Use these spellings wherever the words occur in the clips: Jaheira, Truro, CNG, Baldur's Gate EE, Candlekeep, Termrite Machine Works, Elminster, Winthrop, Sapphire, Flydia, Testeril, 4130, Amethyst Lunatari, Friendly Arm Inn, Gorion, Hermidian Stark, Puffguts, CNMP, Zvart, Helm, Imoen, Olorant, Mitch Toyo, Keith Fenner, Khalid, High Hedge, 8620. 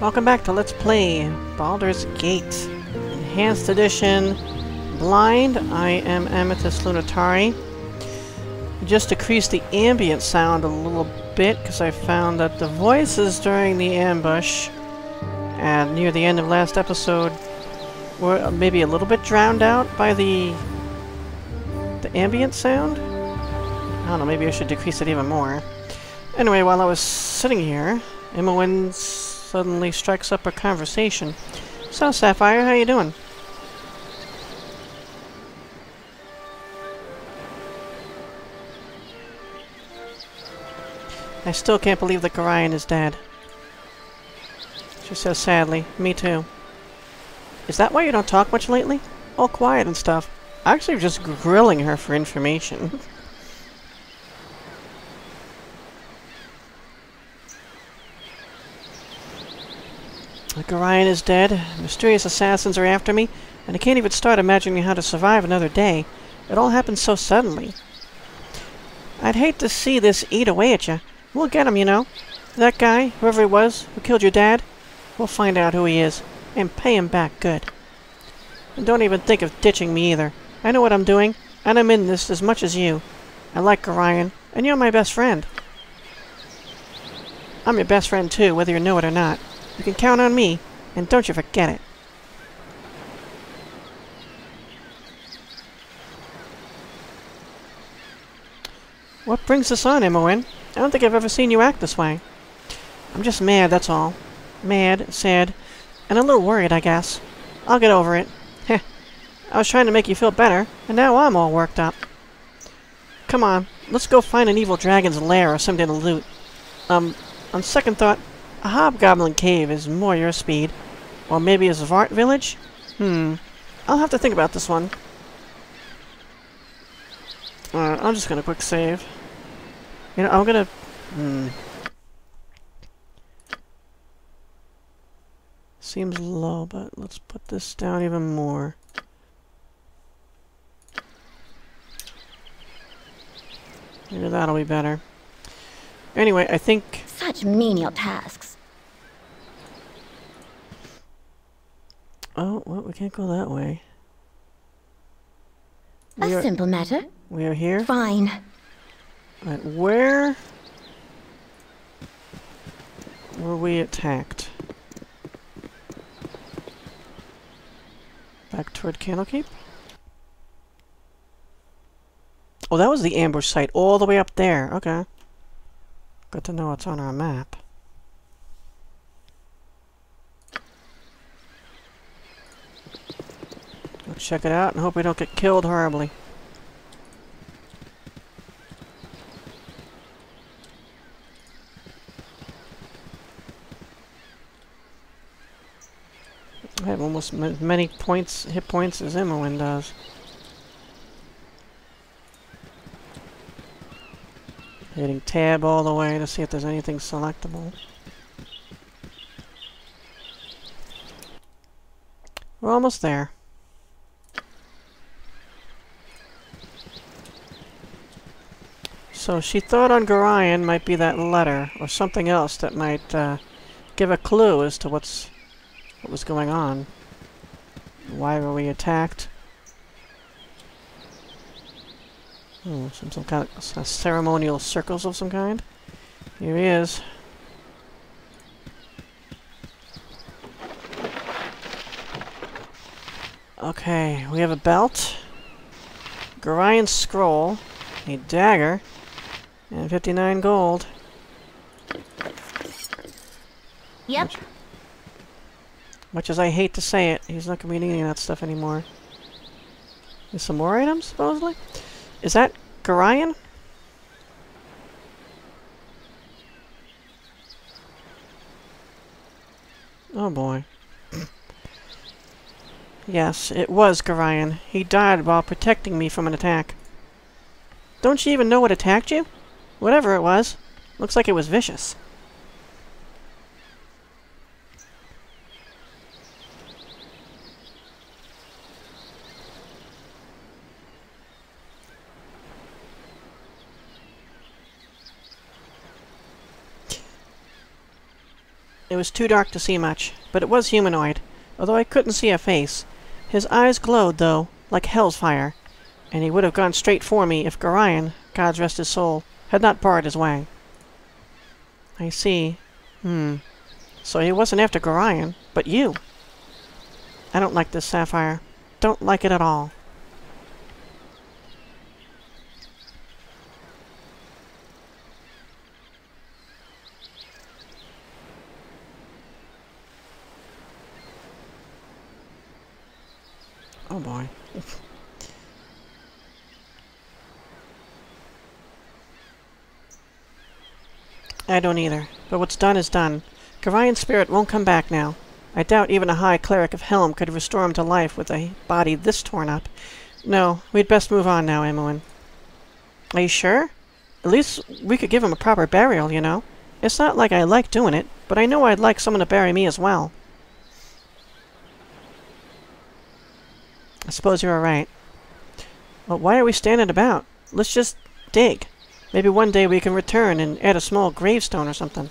Welcome back to Let's Play Baldur's Gate Enhanced Edition Blind. I am Amethyst Lunatari. Just decreased the ambient sound a little bit because I found that the voices during the ambush and near the end of last episode were maybe a little bit drowned out by the ambient sound. I don't know, maybe I should decrease it even more. Anyway, while I was sitting here, Imoen suddenly strikes up a conversation. So, Sapphire, how you doing? I still can't believe that Gorion is dead. She says sadly. Me too. Is that why you don't talk much lately? All quiet and stuff. Actually, I'm just grilling her for information. Gorion is dead, mysterious assassins are after me, and I can't even start imagining how to survive another day. It all happened so suddenly. I'd hate to see this eat away at you. We'll get him, you know. That guy, whoever he was, who killed your dad, we'll find out who he is, and pay him back good. And don't even think of ditching me either. I know what I'm doing, and I'm in this as much as you. I like Gorion, and you're my best friend. I'm your best friend too, whether you know it or not. You can count on me, and don't you forget it. What brings this on, Imoen? I don't think I've ever seen you act this way. I'm just mad, that's all. Mad, sad, and a little worried, I guess. I'll get over it. Heh. I was trying to make you feel better, and now I'm all worked up. Come on, let's go find an evil dragon's lair or something to loot. On second thought, a hobgoblin cave is more your speed. Or maybe a Zvart village? I'll have to think about this one. Alright, I'm just gonna quick save. You know, I'm gonna... Seems low, but let's put this down even more. Maybe that'll be better. Anyway, I think... Such menial tasks. Oh, well, we can't go that way. A simple matter. We are here? Fine. Alright, where... were we attacked? Back toward Candlekeep? Oh, that was the ambush site, all the way up there. Okay. Good to know it's on our map. Let's check it out and hope we don't get killed horribly. I have almost as many points, hit points as Imoen does. Hitting tab all the way to see if there's anything selectable. We're almost there. So she thought on Gorion might be that letter or something else that might give a clue as to what was going on. Why were we attacked? Oh, some kind of ceremonial circles of some kind. Here he is. Okay, we have a belt, Gorion's scroll, a dagger, and 59 gold. Yep. Much as I hate to say it, he's not going to be needing that stuff anymore. There's some more items, supposedly? Is that Gorion? Oh boy. Yes, it was Gorion. He died while protecting me from an attack. Don't you even know what attacked you? Whatever it was. Looks like it was vicious. It was too dark to see much, but it was humanoid, although I couldn't see a face. His eyes glowed, though, like hell's fire, and he would have gone straight for me if Gorion, God rest his soul, had not barred his way. I see. So he wasn't after Gorion, but you. I don't like this, Sapphire. Don't like it at all. Oh boy. I don't either, but what's done is done. Gorion's spirit won't come back now. I doubt even a high cleric of Helm could restore him to life with a body this torn up. No, we'd best move on now, Imoen. Are you sure? At least we could give him a proper burial, you know. It's not like I like doing it, but I know I'd like someone to bury me as well. I suppose you're right. But why are we standing about? Let's just dig. Maybe one day we can return and add a small gravestone or something.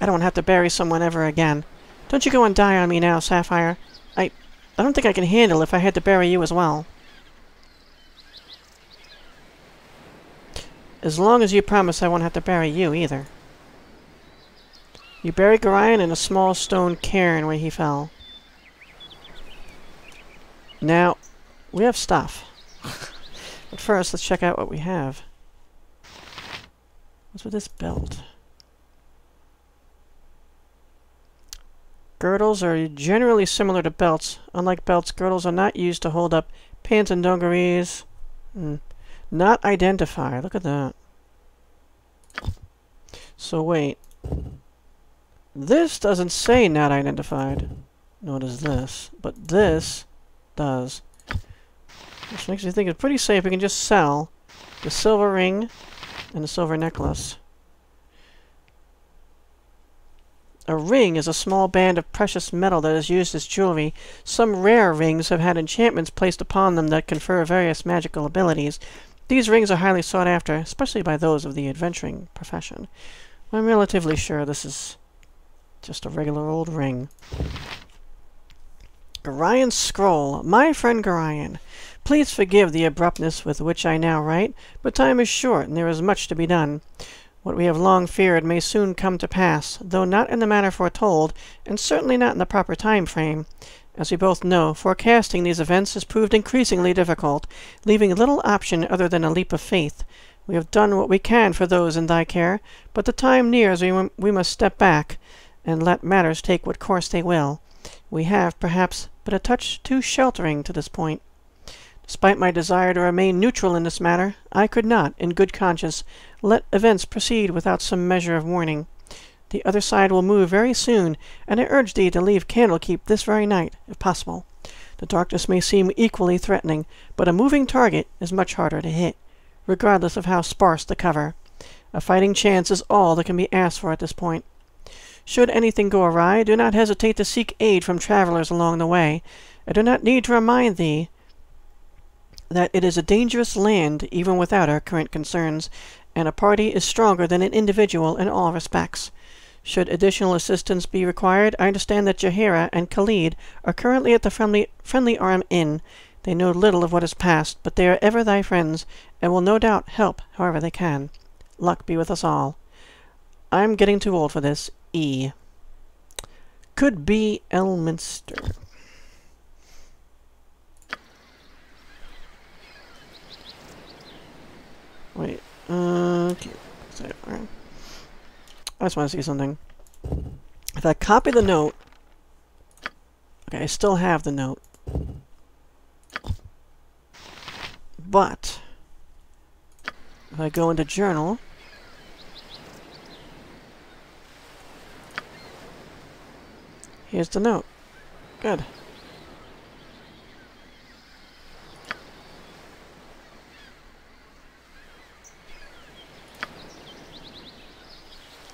I don't have to bury someone ever again. Don't you go and die on me now, Sapphire. I don't think I can handle if I had to bury you as well. As long as you promise I won't have to bury you either. You buried Gorion in a small stone cairn where he fell. Now, we have stuff. But first, let's check out what we have. What's with this belt? Girdles are generally similar to belts. Unlike belts, girdles are not used to hold up pins and dungarees. Not identify. Look at that. So wait. This doesn't say not identified. Nor does this. But this does. Which makes me think it's pretty safe. We can just sell the silver ring and the silver necklace. A ring is a small band of precious metal that is used as jewelry. Some rare rings have had enchantments placed upon them that confer various magical abilities. These rings are highly sought after, especially by those of the adventuring profession. I'm relatively sure this is just a regular old ring. Gorion's Scroll. My friend Gorion, please forgive the abruptness with which I now write, but time is short and there is much to be done. What we have long feared may soon come to pass, though not in the manner foretold, and certainly not in the proper time frame. As we both know, forecasting these events has proved increasingly difficult, leaving little option other than a leap of faith. We have done what we can for those in thy care, but the time nears we must step back and let matters take what course they will. We have, perhaps, but a touch too sheltering to this point. Despite my desire to remain neutral in this matter, I could not, in good conscience, let events proceed without some measure of warning. The other side will move very soon, and I urge thee to leave Candlekeep this very night, if possible. The darkness may seem equally threatening, but a moving target is much harder to hit, regardless of how sparse the cover. A fighting chance is all that can be asked for at this point. Should anything go awry, do not hesitate to seek aid from travelers along the way. I do not need to remind thee that it is a dangerous land even without our current concerns, and a party is stronger than an individual in all respects. Should additional assistance be required, I understand that Jaheira and Khalid are currently at the Friendly Arm Inn. They know little of what has passed, but they are ever thy friends, and will no doubt help however they can. Luck be with us all. I'm getting too old for this. E. Could be Elminster. Wait, okay. I just want to see something. If I copy the note... Okay, I still have the note. But if I go into journal... Here's the note. Good.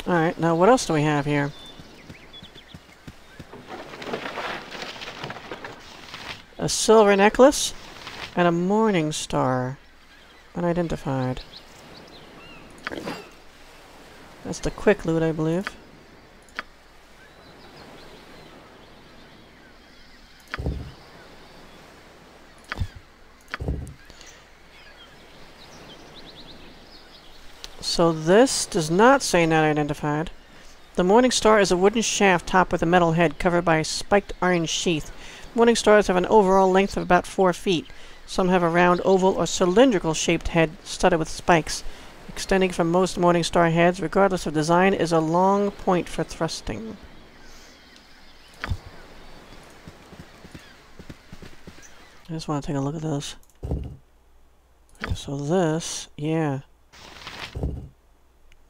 Alright, now what else do we have here? A silver necklace and a morning star. Unidentified. That's the quick loot, I believe. So this does not say not identified. The Morning Star is a wooden shaft topped with a metal head covered by a spiked iron sheath. Morning Stars have an overall length of about 4 feet. Some have a round, oval, or cylindrical-shaped head studded with spikes. Extending from most Morning Star heads, regardless of design, is a long point for thrusting. I just want to take a look at those. So this, yeah.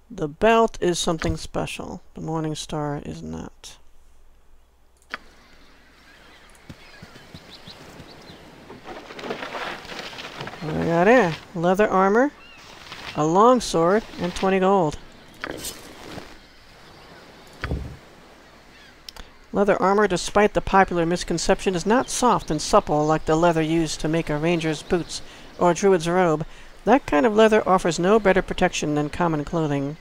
The belt is something special. The Morning Star is not. What do we got here? Leather armor, a long sword, and 20 gold. Leather armor, despite the popular misconception, is not soft and supple like the leather used to make a ranger's boots or a druid's robe. That kind of leather offers no better protection than common clothing.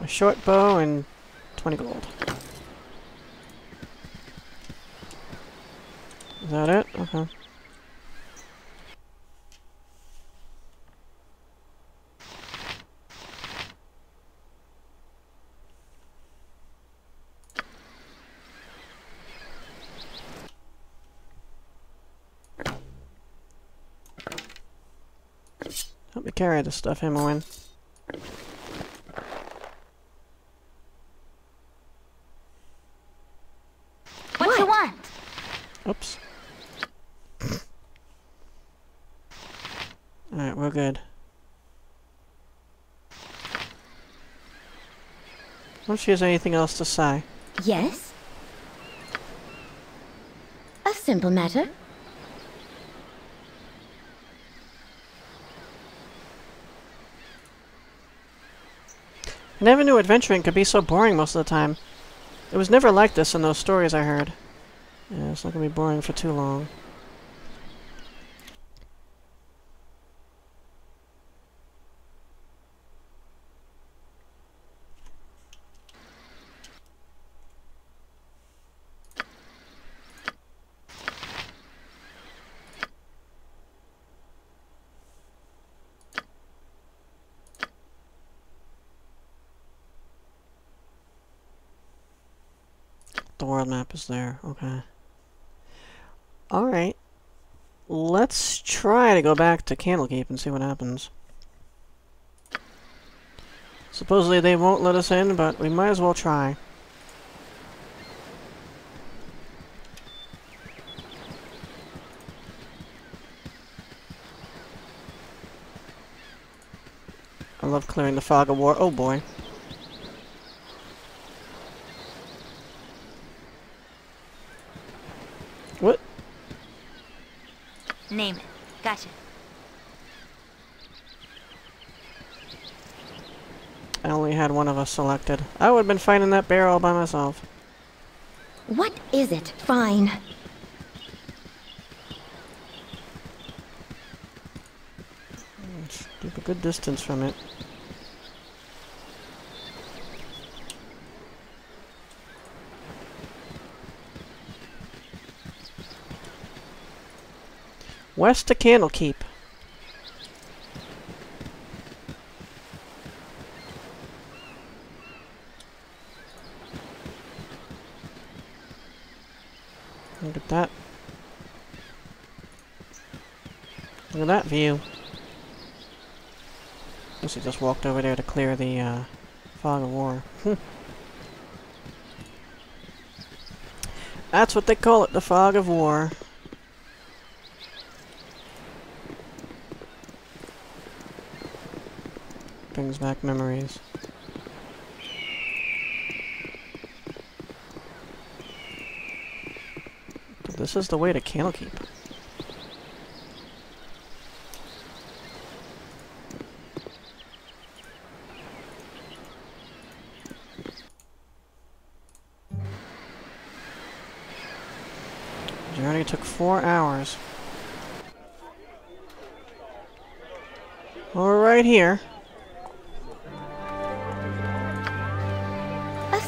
A short bow and 20 gold. Is that it? Okay. Help me carry this stuff, Imoen. What you want? Oops. Alright, we're good. Once she has anything else to say. Yes? A simple matter. I never knew adventuring could be so boring most of the time. It was never like this in those stories I heard. Yeah, it's not gonna be boring for too long. World map is there. Okay. Alright. Let's try to go back to Candlekeep and see what happens. Supposedly they won't let us in, but we might as well try. I love clearing the fog of war. Oh boy. What? Name it. Gotcha. I only had one of us selected. I would have been fighting that bear all by myself. What is it? Fine. Let's keep a good distance from it. West to Candlekeep. Look at that. Look at that view. I guess he just walked over there to clear the fog of war. That's what they call it, the fog of war. Brings back memories. But this is the way to Candlekeep. Journey took 4 hours. We're right here.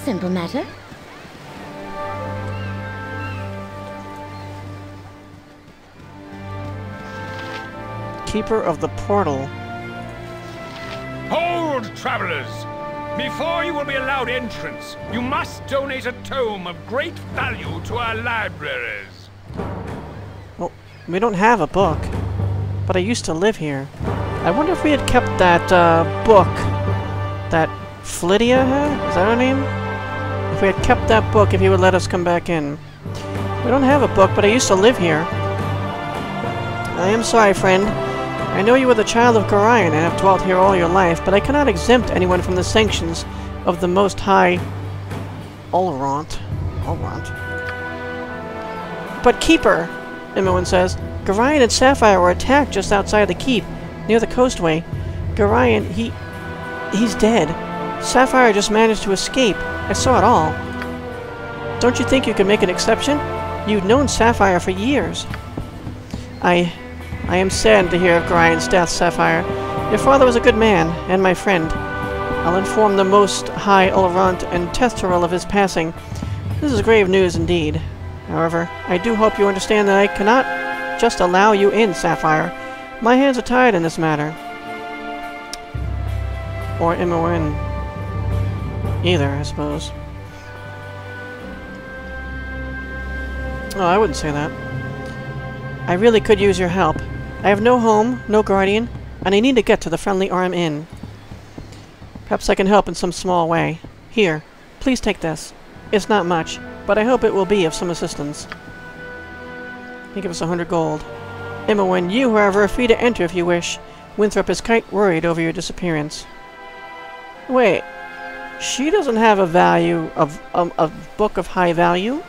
Simple matter. Keeper of the Portal. Hold, travelers! Before you will be allowed entrance, you must donate a tome of great value to our libraries. Well, we don't have a book, but I used to live here. I wonder if we had kept that book that Flydia had? Is that her name? If we had kept that book, if he would let us come back in. We don't have a book, but I used to live here. I am sorry, friend. I know you are the child of Gorion and have dwelt here all your life, but I cannot exempt anyone from the sanctions of the Most High Olorant. But Keeper, Imoen says, Gorion and Sapphire were attacked just outside the keep, near the coastway. Gorion, he's dead. Sapphire just managed to escape. I saw it all. Don't you think you could make an exception? You've known Sapphire for years. I am saddened to hear of Gorion's death, Sapphire. Your father was a good man, and my friend. I'll inform the Most High Olorant and Testeril of his passing. This is grave news indeed. However, I do hope you understand that I cannot just allow you in, Sapphire. My hands are tied in this matter. Or Imoen. Either, I suppose. Oh, I wouldn't say that. I really could use your help. I have no home, no guardian, and I need to get to the Friendly Arm Inn. Perhaps I can help in some small way. Here, please take this. It's not much, but I hope it will be of some assistance. He gives us 100 gold. Imoen, you, however, are free to enter if you wish. Winthrop is quite worried over your disappearance. Wait, she doesn't have a value of a book of high value?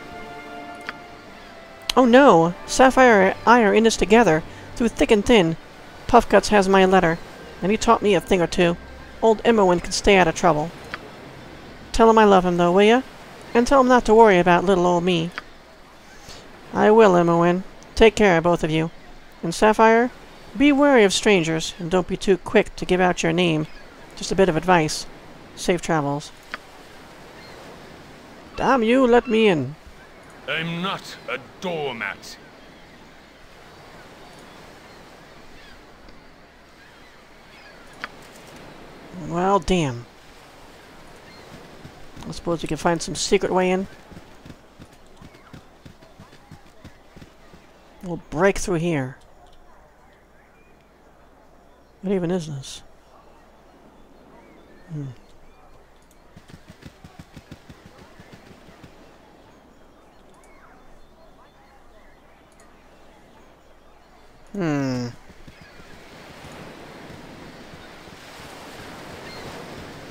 Oh no! Sapphire and I are in this together, through thick and thin. Puffguts has my letter, and he taught me a thing or two. Old Imoen can stay out of trouble. Tell him I love him, though, will ya? And tell him not to worry about little old me. I will, Imoen. Take care, both of you. And Sapphire, be wary of strangers, and don't be too quick to give out your name. Just a bit of advice. Safe travels. Damn you, let me in. I'm not a doormat. Well, damn. I suppose we can find some secret way in. We'll break through here. What even is this?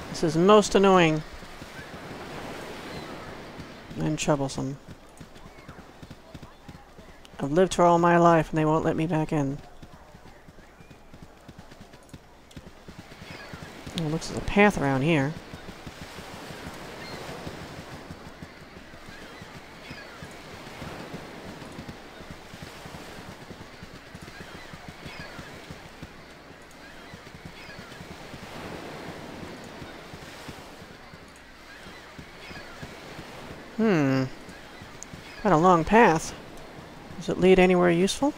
This is most annoying. And troublesome. I've lived here all my life and they won't let me back in. Oh, looks like a path around here. Quite a long path. Does it lead anywhere useful?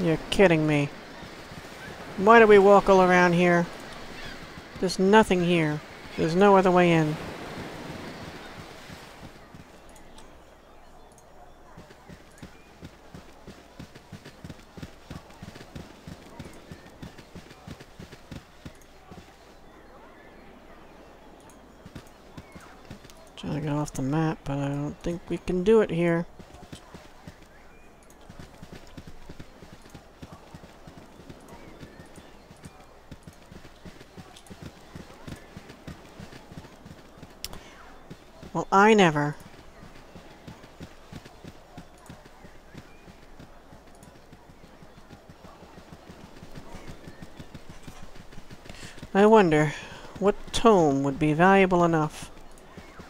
You're kidding me. Why do we walk all around here? There's nothing here. There's no other way in. Trying to get off the map, but I don't think we can do it here. Well, I never. I wonder what tome would be valuable enough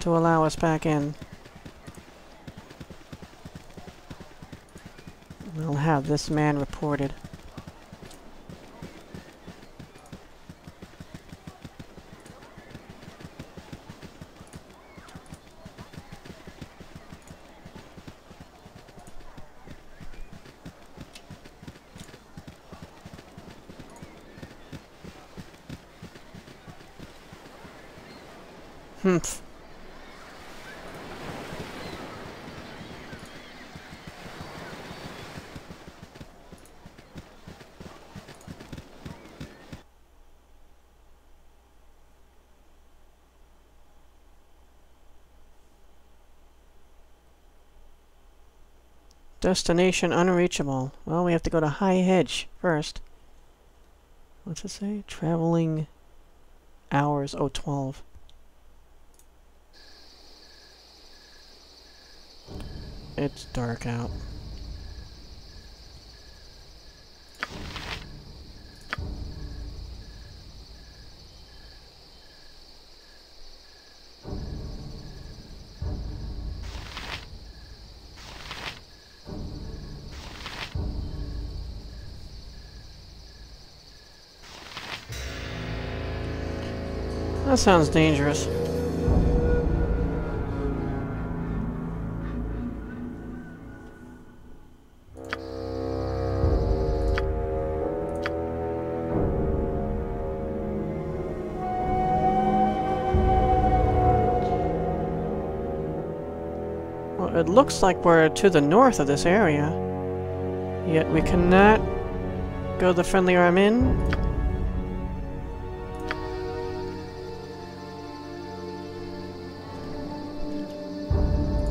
to allow us back in. We'll have this man reported. Humph. Destination unreachable. Well, we have to go to High Hedge first. What's it say? Traveling hours, 12. It's dark out. That sounds dangerous. It looks like we're to the north of this area, yet we cannot go to the Friendly Arm Inn.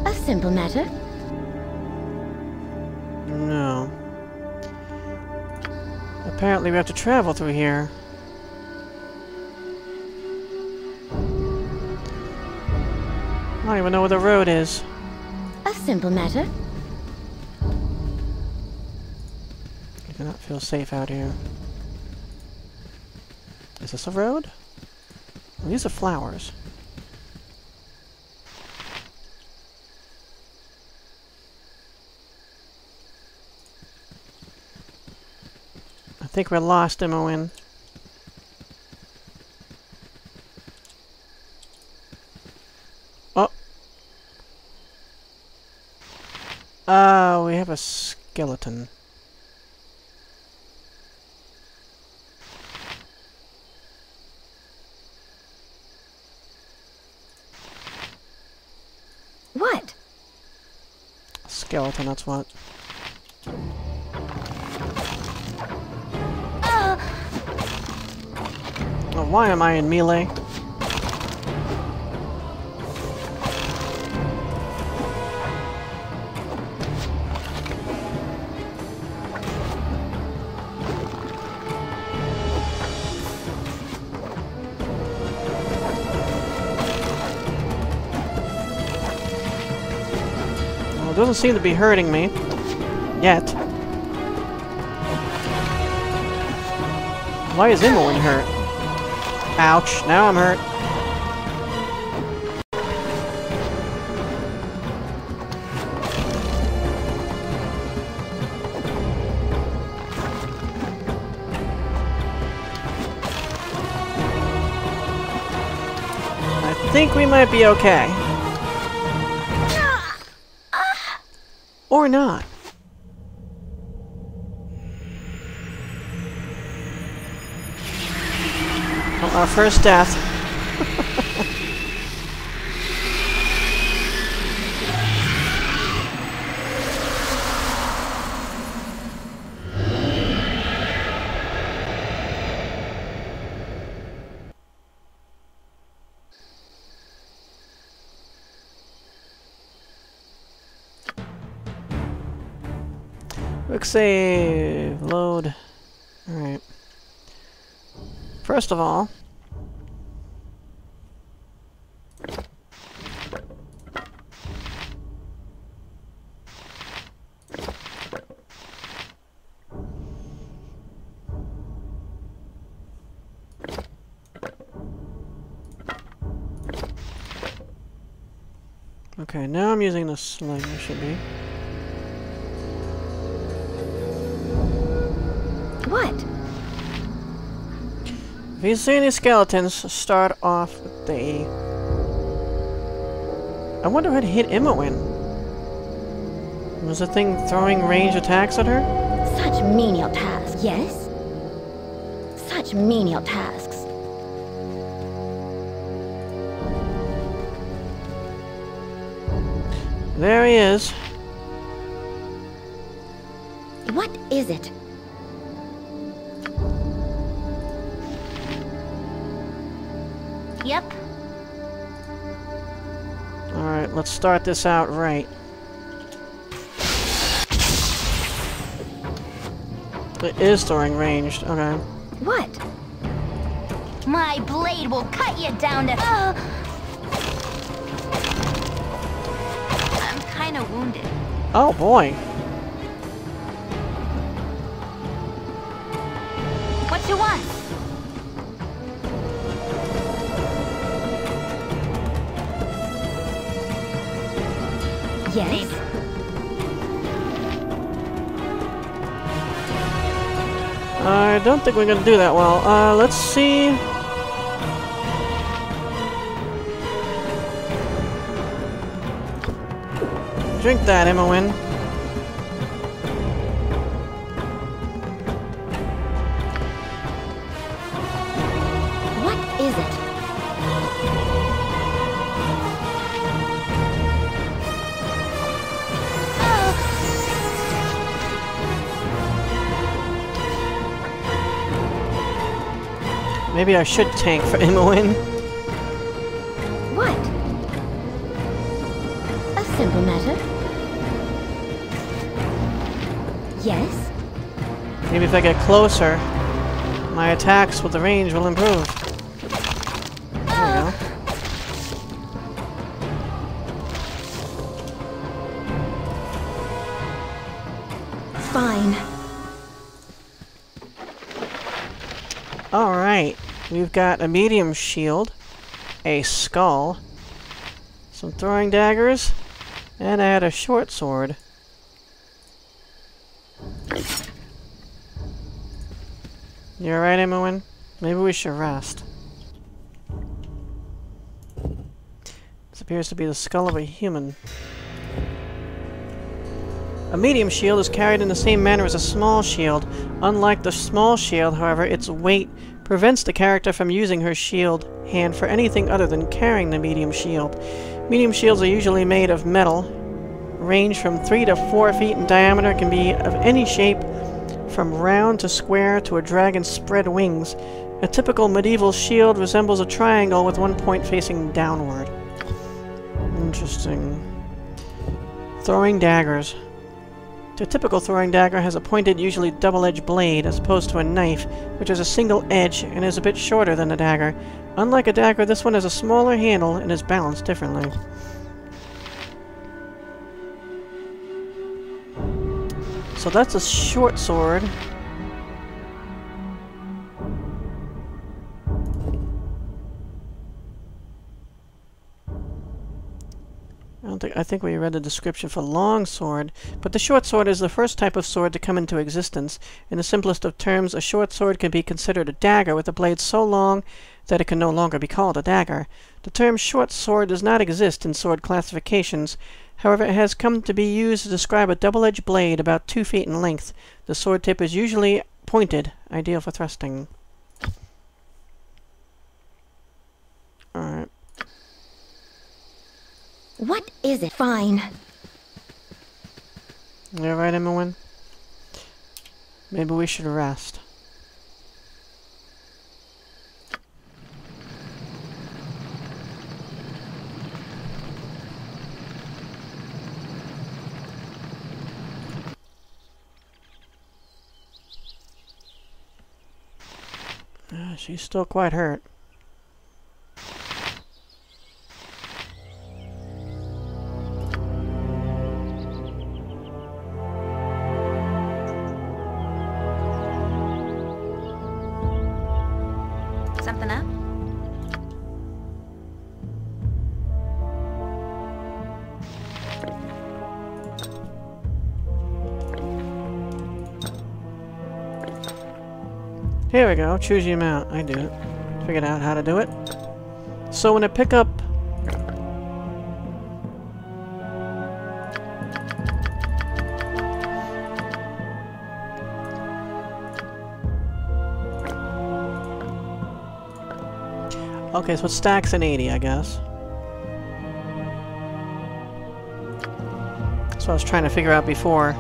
A simple matter? No. Apparently we have to travel through here. I don't even know where the road is. Simple matter. I do not feel safe out here. Is this a road? Well, these are flowers. I think we're lost, Imoen. We have a skeleton. What? A skeleton, that's what. Well, why am I in melee? Doesn't seem to be hurting me yet. Why is Imoen hurt? Ouch, now I'm hurt. I think we might be okay. Or not. Well, our first death. Save. Load. Alright. First of all, Okay, now I'm using the sling, I should be. What? If you see any skeletons, start off with the... I wonder what hit Imoen. Was the thing throwing ranged attacks at her? Such menial tasks, yes? Such menial tasks. There he is. What is it? Yep. Alright, let's start this out right. It is throwing ranged, okay. What? My blade will cut you down to... wounded. Oh boy. What you want? Yes. Maybe. I don't think we're gonna do that well. Let's see. Drink that, Imoen. What is it? Oh. Maybe I should tank for Imoen. What? A simple matter. Yes. Maybe if I get closer, my attacks with the range will improve. There we go. Fine. Alright. We've got a medium shield, a skull, some throwing daggers, and I had a short sword. You alright, Imoen? Maybe we should rest. This appears to be the skull of a human. A medium shield is carried in the same manner as a small shield. Unlike the small shield, however, its weight prevents the character from using her shield hand for anything other than carrying the medium shield. Medium shields are usually made of metal. Range from 3 to 4 feet in diameter, can be of any shape, from round to square to a dragon's spread wings. A typical medieval shield resembles a triangle with one point facing downward. Interesting. Throwing daggers. A typical throwing dagger has a pointed, usually double-edged blade, as opposed to a knife, which has a single edge and is a bit shorter than a dagger. Unlike a dagger, this one has a smaller handle and is balanced differently. So that's a short sword. I think we read the description for long sword, but the short sword is the first type of sword to come into existence. In the simplest of terms, a short sword can be considered a dagger with a blade so long that it can no longer be called a dagger. The term short sword does not exist in sword classifications. However, it has come to be used to describe a double-edged blade about 2 feet in length. The sword tip is usually pointed, ideal for thrusting. Alright. What is it? Fine. You alright, Imoen? Maybe we should rest. She's still quite hurt. Something up? Here we go, choose your amount. I do it. Figured out how to do it. So when I pick up... Okay, so it stacks an 80, I guess. That's what I was trying to figure out before.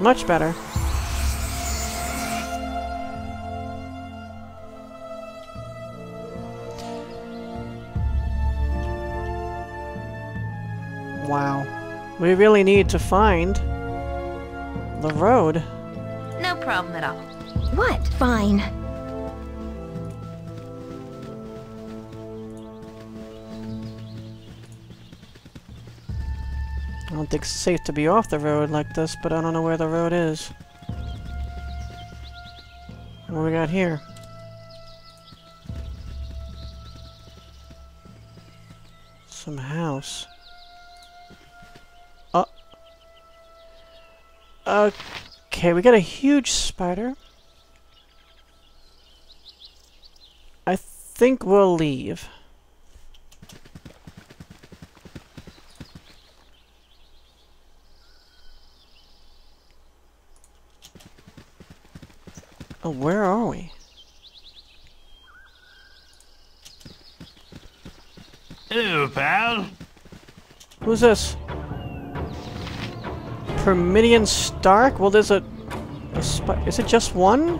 Much better. Wow. We really need to find the road. No problem at all. What? Fine. I don't think it's safe to be off the road like this, but I don't know where the road is. What do we got here? Some house. Oh. Okay, we got a huge spider. I think we'll leave. Oh, where are we? Hello, pal. Who's this? Hermidian Stark? Well, there's a is it just one?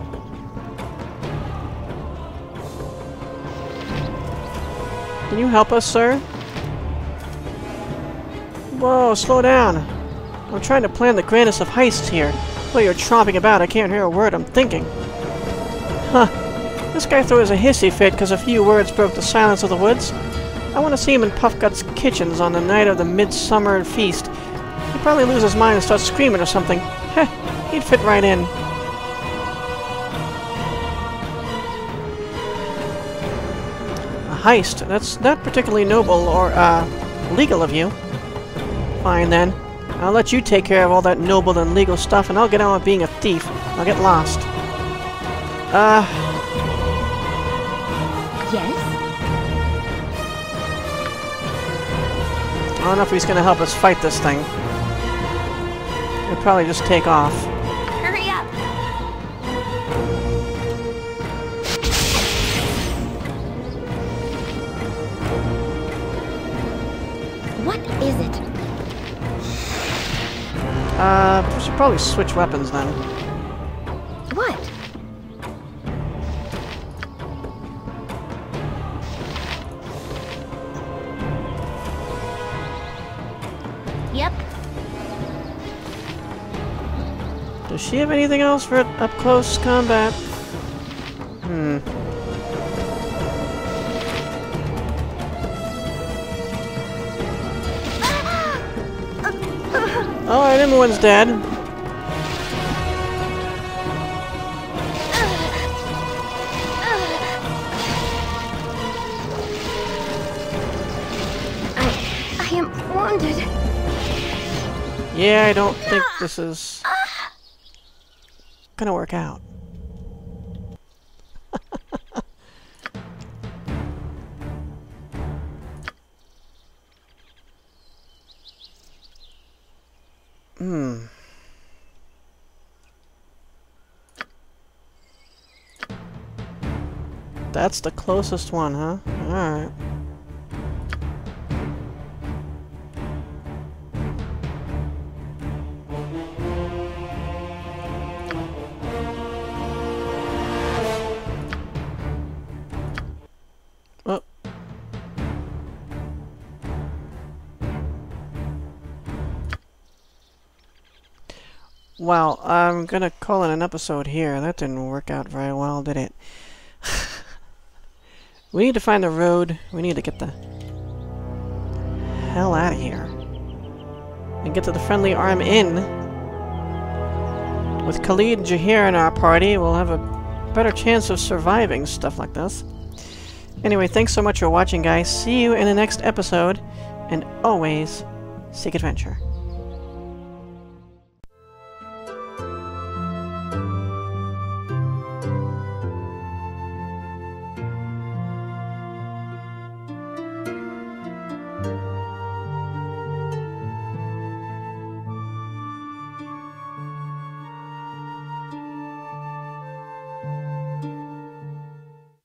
Can you help us, sir? Whoa, slow down. I'm trying to plan the grandest of heists here. Well, you're tromping about. I can't hear a word I'm thinking. Huh. This guy throws a hissy fit because a few words broke the silence of the woods. I want to see him in Puffgut's kitchens on the night of the midsummer feast. He'd probably lose his mind and start screaming or something. Heh, he'd fit right in. A heist? That's not particularly noble or, legal of you. Fine then. I'll let you take care of all that noble and legal stuff, and I'll get on with being a thief. I'll get lost. Yes? I don't know if he's gonna help us fight this thing. He'll probably just take off. Hurry up! What is it? We should probably switch weapons then. What? Does she have anything else for up-close combat? Hmm. Alright, Imoen's dead. I am wounded. Yeah, I don't think this is... gonna work out. Hmm. That's the closest one, huh? Alright. Well, I'm gonna call it an episode here. That didn't work out very well, did it? We need to find the road. We need to get the hell out of here. And get to the Friendly Arm Inn. With Khalid and Jaheira in our party, we'll have a better chance of surviving stuff like this. Anyway, thanks so much for watching, guys. See you in the next episode. and always seek adventure.